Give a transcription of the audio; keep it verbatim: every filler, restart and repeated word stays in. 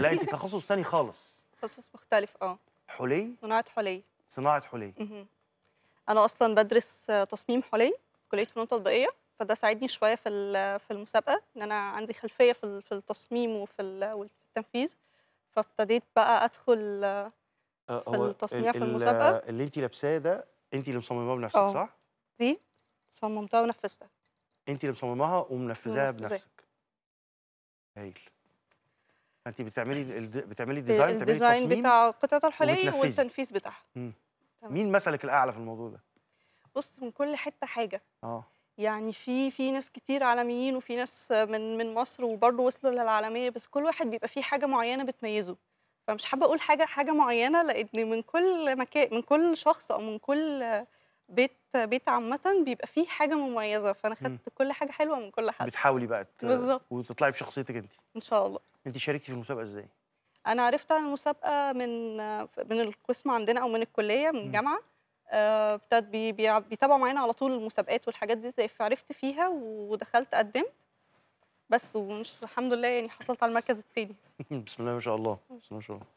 لقيتي تخصص تاني خالص. تخصص مختلف. اه حلي؟ صناعة حلي. صناعة حلي. أنا أصلا بدرس تصميم حلي في كلية فنون تطبيقية، فده ساعدني شوية في في المسابقة، إن أنا عندي خلفية في في التصميم وفي التنفيذ، فابتديت بقى أدخل في التصنيع في المسابقة. اللي أنت لابساه ده أنت اللي مصمماه بنفسك أوه. صح؟ دي صممتها ونفذتها. أنت اللي مصمماها ومنفذاها بنفسك. هايل. أنت بتعملي بتعملي ديزاين، بتعملي التصميم بتاع قطعة الحلي والتنفيذ بتاعها. مين مثلك الأعلى في الموضوع ده؟ بص، من كل حتة حاجة. اه يعني في في ناس كتير عالميين، وفي ناس من من مصر وبرضه وصلوا للعالمية، بس كل واحد بيبقى فيه حاجة معينة بتميزه. فمش حابة أقول حاجة حاجة معينة، لأن من كل مكان، من كل شخص أو من كل بيت بيت عامة بيبقى فيه حاجة مميزة، فأنا خدت كل حاجة حلوة من كل حد. بتحاولي بقى بالظبط وتطلعي بشخصيتك أنت. إن شاء الله. أنت شاركتي في المسابقة إزاي؟ أنا عرفت عن المسابقة من من القسم عندنا أو من الكلية، من الجامعة. ابتدت بي بي بيتابعوا معانا على طول المسابقات والحاجات دي، زي فعرفت فيها ودخلت قدمت بس، والحمد لله يعني حصلت على المركز الثاني. بسم الله ما شاء الله. بسم الله ما شاء الله.